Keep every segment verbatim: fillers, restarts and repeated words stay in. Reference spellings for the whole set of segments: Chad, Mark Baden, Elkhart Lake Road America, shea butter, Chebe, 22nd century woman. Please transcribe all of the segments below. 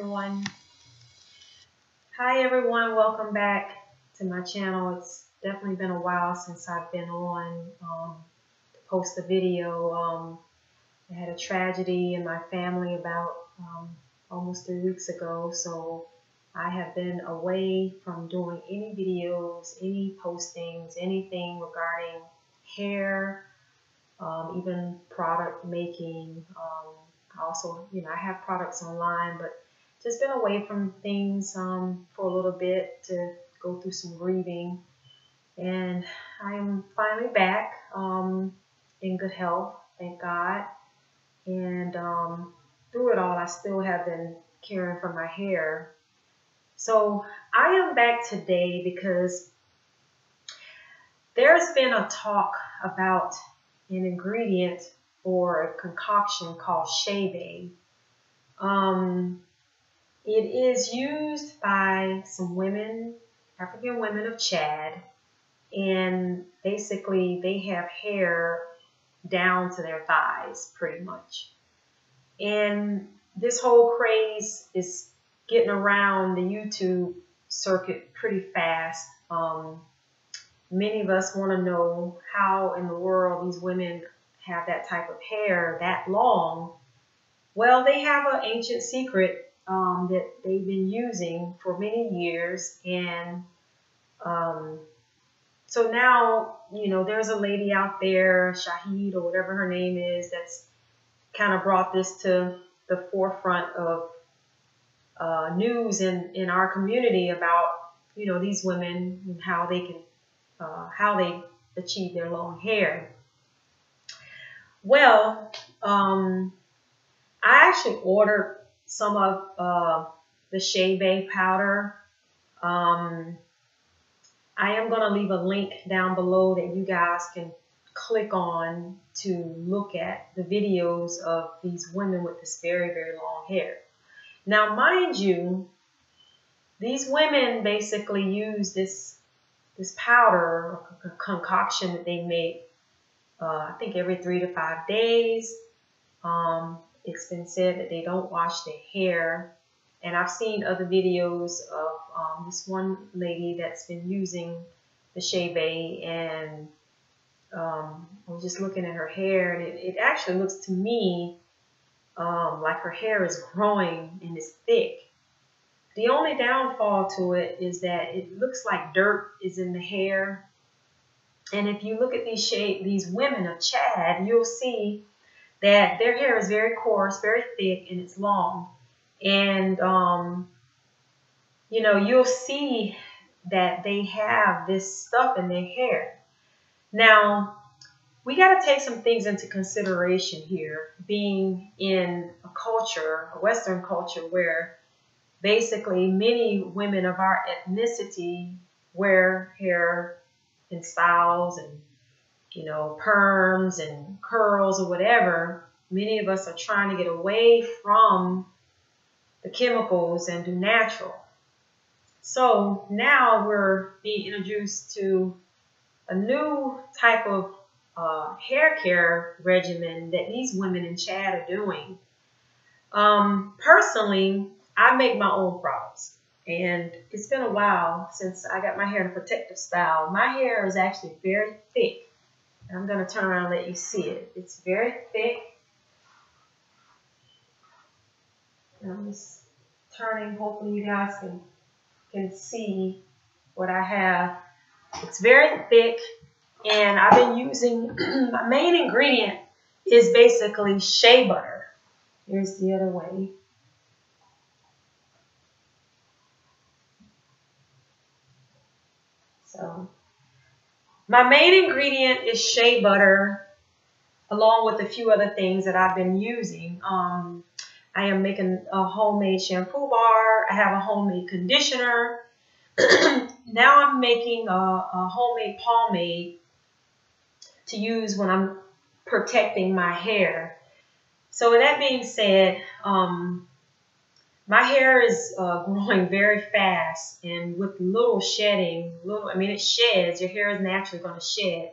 Everyone. Hi everyone, welcome back to my channel. It's definitely been a while since I've been on um, to post a video. Um, I had a tragedy in my family about um, almost three weeks ago, so I have been away from doing any videos, any postings, anything regarding hair, um, even product making. Um, I also, you know, I have products online, but just been away from things um, for a little bit to go through some grieving. And I'm finally back um, in good health, thank God. And um, through it all, I still have been caring for my hair. So I am back today because there's been a talk about an ingredient or a concoction called Chebe. Um, it is used by some women, African women of Chad, and basically they have hair down to their thighs pretty much. And this whole craze is getting around the YouTube circuit pretty fast. Um, many of us want to know how in the world these women have that type of hair that long. Well, they have an ancient secret um, that they've been using for many years, and um, so now, you know, there's a lady out there, Shahid or whatever her name is, that's kind of brought this to the forefront of uh, news in, in our community about, you know, these women and how they can, uh, how they achieve their long hair. Well, um, I actually ordered some of uh, the Chebe powder. Um, I am going to leave a link down below that you guys can click on to look at the videos of these women with this very, very long hair. Now, mind you, these women basically use this, this powder, a concoction that they make, Uh, I think every three to five days. Um, it's been said that they don't wash their hair. And I've seen other videos of um, this one lady that's been using the Chebe, and um, I was just looking at her hair, and it, it actually looks to me um, like her hair is growing and it's thick. The only downfall to it is that it looks like dirt is in the hair. And if you look at these shape, these women of Chad, you'll see that their hair is very coarse, very thick, and it's long. And, um, you know, you'll see that they have this stuff in their hair. Now, we got to take some things into consideration here, being in a culture, a Western culture, where basically many women of our ethnicity wear hair and styles and, you know, perms and curls or whatever. Many of us are trying to get away from the chemicals and do natural. So now we're being introduced to a new type of uh, hair care regimen that these women in Chad are doing. Um, personally, I make my own products. And it's been a while since I got my hair in a protective style. My hair is actually very thick. And I'm going to turn around and let you see it. It's very thick. And I'm just turning. Hopefully you guys can, can see what I have. It's very thick. And I've been using, my main ingredient is basically shea butter. Here's the other way. So my main ingredient is shea butter, along with a few other things that I've been using. Um, I am making a homemade shampoo bar. I have a homemade conditioner. Now I'm making a, a homemade pomade to use when I'm protecting my hair. So with that being said, um, my hair is uh, growing very fast and with little shedding. Little, I mean, it sheds. Your hair is naturally going to shed.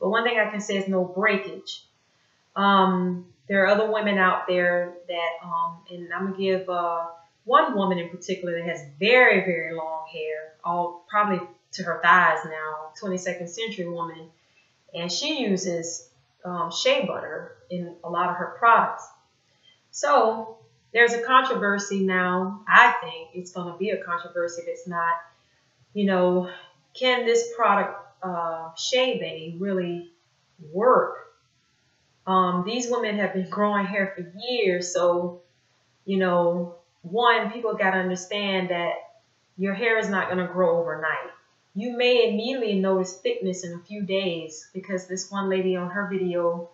But one thing I can say is no breakage. Um, there are other women out there that, um, and I'm going to give uh, one woman in particular that has very, very long hair, all probably to her thighs now, twenty-second century woman, and she uses um, shea butter in a lot of her products. So there's a controversy now. I think it's going to be a controversy if it's not, you know, can this product, uh, Chebe, really work? Um, these women have been growing hair for years. So, you know, one, people got to understand that your hair is not going to grow overnight. You may immediately notice thickness in a few days, because this one lady on her video,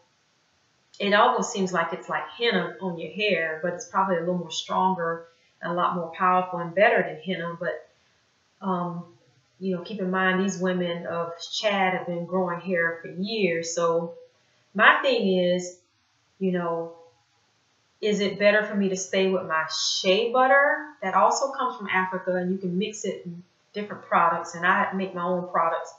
it almost seems like it's like henna on your hair, but it's probably a little more stronger and a lot more powerful and better than henna. But, um, you know, keep in mind, these women of Chad have been growing hair for years. So my thing is, you know, is it better for me to stay with my shea butter that also comes from Africa, and you can mix it in different products, and I make my own products.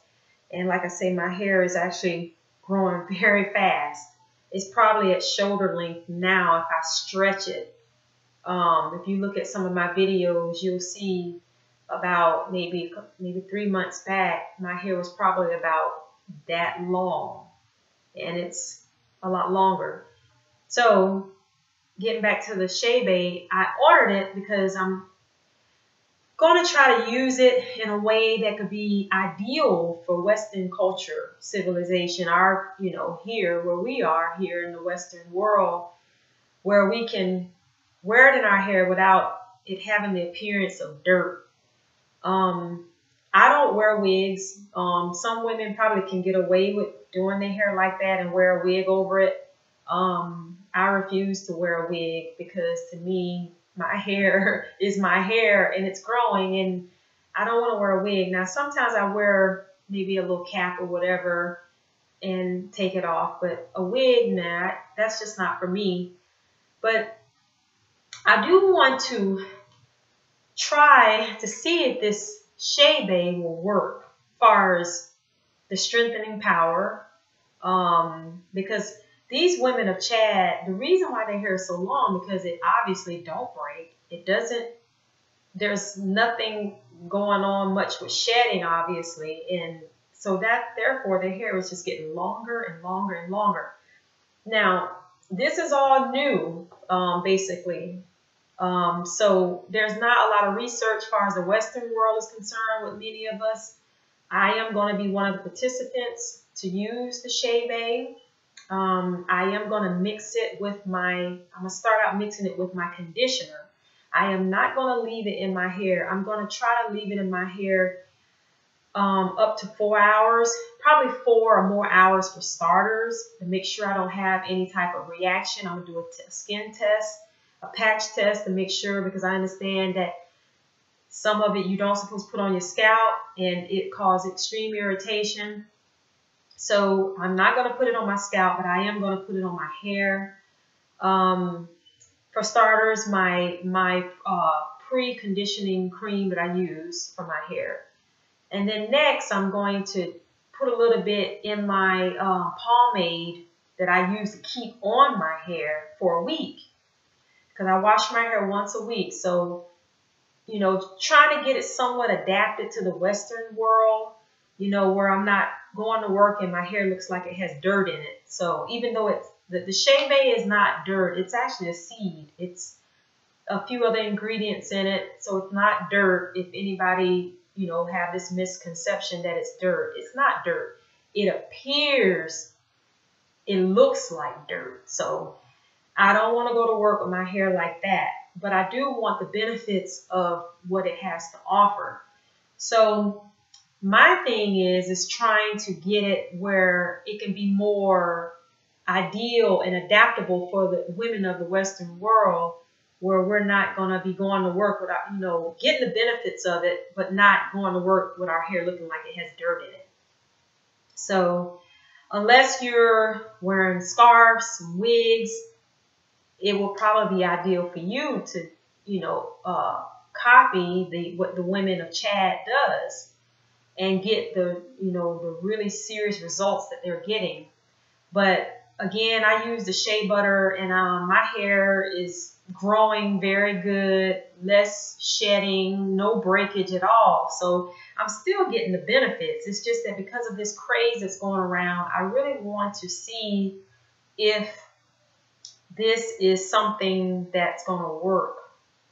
And like I say, my hair is actually growing very fast. It's probably at shoulder length now if I stretch it. Um, if you look at some of my videos, you'll see about maybe maybe three months back, my hair was probably about that long, and it's a lot longer. So getting back to the Chebe, I ordered it because I'm going to try to use it in a way that could be ideal for Western culture, civilization, our, you know, here where we are here in the Western world, where we can wear it in our hair without it having the appearance of dirt. Um, I don't wear wigs. Um, some women probably can get away with doing their hair like that and wear a wig over it. Um, I refuse to wear a wig because, to me, my hair is my hair and it's growing, and I don't want to wear a wig. Now, sometimes I wear maybe a little cap or whatever and take it off, but a wig, nah, that's just not for me. But I do want to try to see if this Chebe will work as far as the strengthening power, um, because these women of Chad, the reason why their hair is so long, because it obviously don't break. It doesn't, there's nothing going on much with shedding, obviously. And so that, therefore, their hair is just getting longer and longer and longer. Now, this is all new, um, basically. Um, so there's not a lot of research as far as the Western world is concerned with many of us. I am going to be one of the participants to use the Chebe. Um, I am going to mix it with my, I'm going to start out mixing it with my conditioner. I am not going to leave it in my hair. I'm going to try to leave it in my hair um, up to four hours, probably four or more hours for starters, to make sure I don't have any type of reaction. I'm going to do a, a skin test, a patch test, to make sure, because I understand that some of it you don't supposed to put on your scalp, and it causes extreme irritation. So I'm not going to put it on my scalp, but I am going to put it on my hair. Um, for starters, my my uh, pre-conditioning cream that I use for my hair. And then next, I'm going to put a little bit in my uh, pomade that I use to keep on my hair for a week, because I wash my hair once a week. So, you know, trying to get it somewhat adapted to the Western world, you know, where I'm not going to work and my hair looks like it has dirt in it. So even though it's, the, the Chebe is not dirt, it's actually a seed. It's a few other ingredients in it, so it's not dirt. If anybody, you know, have this misconception that it's dirt, it's not dirt. It appears, it looks like dirt. So I don't want to go to work with my hair like that, but I do want the benefits of what it has to offer. So my thing is, is trying to get it where it can be more ideal and adaptable for the women of the Western world, where we're not going to be going to work without, you know, getting the benefits of it, but not going to work with our hair looking like it has dirt in it. So unless you're wearing scarves, wigs, it will probably be ideal for you to, you know, uh, copy the what the women of Chad does and get the, you know, the really serious results that they're getting. But again, I use the shea butter, and um, my hair is growing very good, less shedding, no breakage at all. So I'm still getting the benefits. It's just that because of this craze that's going around, I really want to see if this is something that's going to work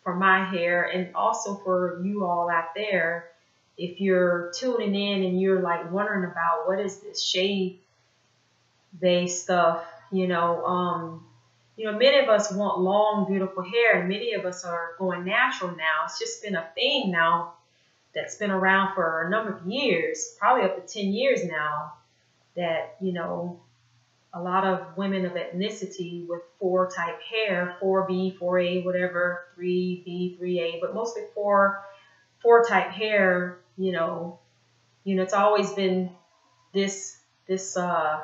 for my hair, and also for you all out there. If you're tuning in and you're like wondering about what is this shade based stuff, you know, um, you know, many of us want long, beautiful hair, and many of us are going natural now. It's just been a thing now that's been around for a number of years, probably up to ten years now, that, you know, a lot of women of ethnicity with four type hair, four B, four A, whatever, three B, three A, but mostly four, four type hair, you know, you know, it's always been this, this, uh,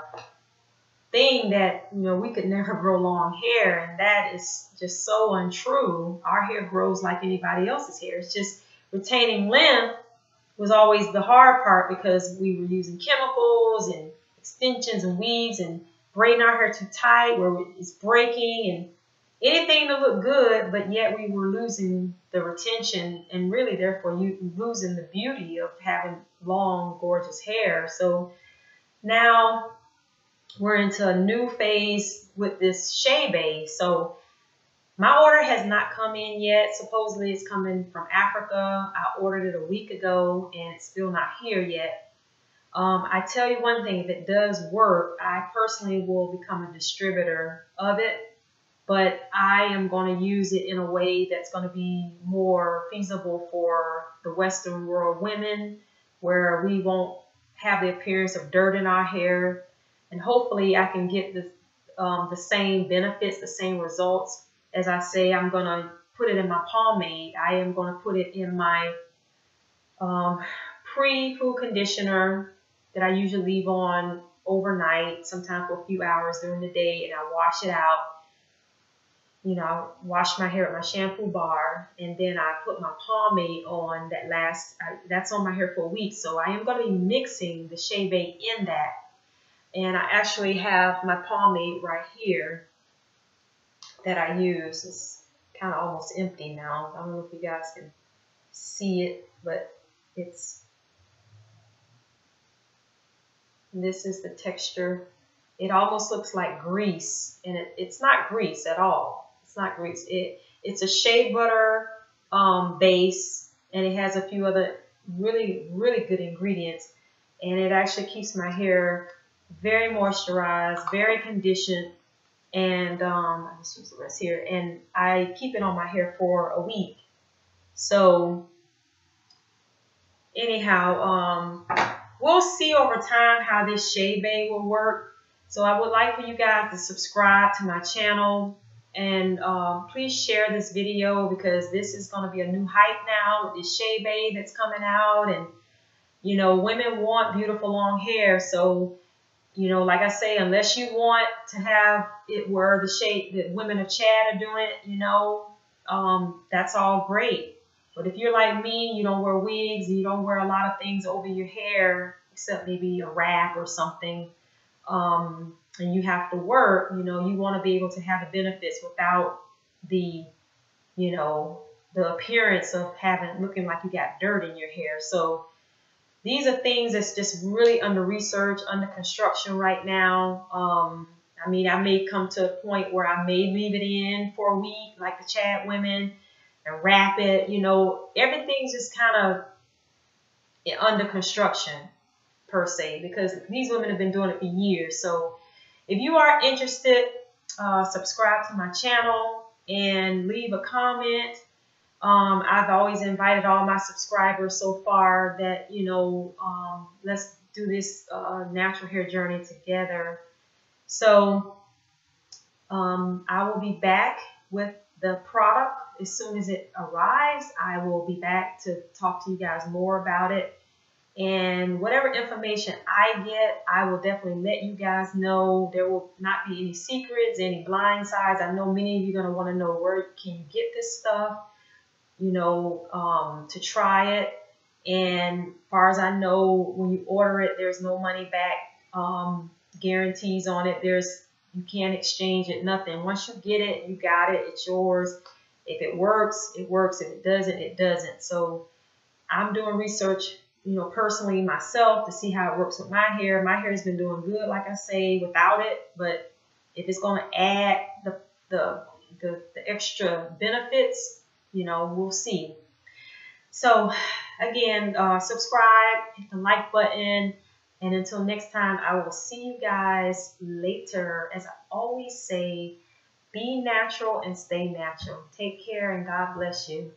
thing that, you know, we could never grow long hair, and that is just so untrue. Our hair grows like anybody else's hair. It's just retaining length was always the hard part, because we were using chemicals and extensions and weaves and braiding our hair too tight where it's breaking and anything to look good, but yet we were losing the retention and really therefore you losing the beauty of having long, gorgeous hair. So now we're into a new phase with this Chebe. So my order has not come in yet. Supposedly it's coming from Africa. I ordered it a week ago and it's still not here yet. Um, I tell you one thing, if it does work, I personally will become a distributor of it, but I am going to use it in a way that's going to be more feasible for the Western world women, where we won't have the appearance of dirt in our hair. And hopefully I can get the, um, the same benefits, the same results. As I say, I'm going to put it in my pomade. I am going to put it in my um, pre-food conditioner that I usually leave on overnight, sometimes for a few hours during the day, and I wash it out. You know, I wash my hair with my shampoo bar, and then I put my pomade on that lasts, I, that's on my hair for a week. So I am going to be mixing the Chebe in that. And I actually have my pomade right here that I use. It's kind of almost empty now. I don't know if you guys can see it, but it's, this is the texture. It almost looks like grease, and it, it's not grease at all. It's not grease. It, it's a shea butter um, base, and it has a few other really, really good ingredients, and it actually keeps my hair very moisturized, very conditioned, and um, I just use the rest here, and I keep it on my hair for a week. So anyhow, um, we'll see over time how this Chebe will work. So I would like for you guys to subscribe to my channel, and um, please share this video, because this is going to be a new hype now with this Chebe that's coming out, and you know, women want beautiful long hair. So you know, like I say, unless you want to have it where the shape that women of Chad are doing it, you know, um, that's all great. But if you're like me, you don't wear wigs, and you don't wear a lot of things over your hair, except maybe a wrap or something, um, and you have to work, you know, you want to be able to have the benefits without the, you know, the appearance of having, looking like you got dirt in your hair. So these are things that's just really under research, under construction right now. Um, I mean, I may come to a point where I may leave it in for a week, like the Chad women, and wrap it. You know, everything's just kind of under construction, per se, because these women have been doing it for years. So if you are interested, uh, subscribe to my channel and leave a comment. Um, I've always invited all my subscribers so far that, you know, um, let's do this uh, natural hair journey together. So um, I will be back with the product as soon as it arrives. I will be back to talk to you guys more about it. And whatever information I get, I will definitely let you guys know. There will not be any secrets, any blind sides. I know many of you are going to want to know, where can you get this stuff, you know, um, to try it. And far as I know, when you order it, there's no money back um, guarantees on it. There's You can't exchange it, nothing. Once you get it, you got it, it's yours. If it works, it works. If it doesn't, it doesn't. So I'm doing research, you know, personally myself to see how it works with my hair. My hair has been doing good, like I say, without it. But if it's going to add the, the, the, the extra benefits, you know, we'll see. So again, uh, subscribe, hit the like button. And until next time, I will see you guys later. As I always say, be natural and stay natural. Take care and God bless you.